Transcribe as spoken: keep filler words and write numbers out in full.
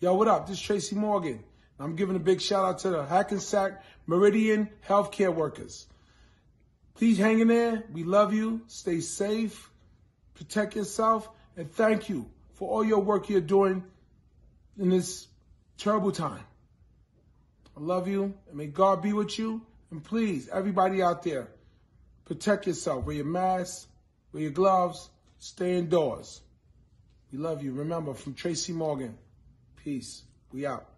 Yo, what up? This is Tracy Morgan. I'm giving a big shout out to the Hackensack Meridian healthcare workers. Please hang in there. We love you. Stay safe. Protect yourself. And thank you for all your work you're doing in this terrible time. I love you, and may God be with you. And please, everybody out there, protect yourself. Wear your mask, wear your gloves, stay indoors. We love you. Remember, from Tracy Morgan, peace. We out.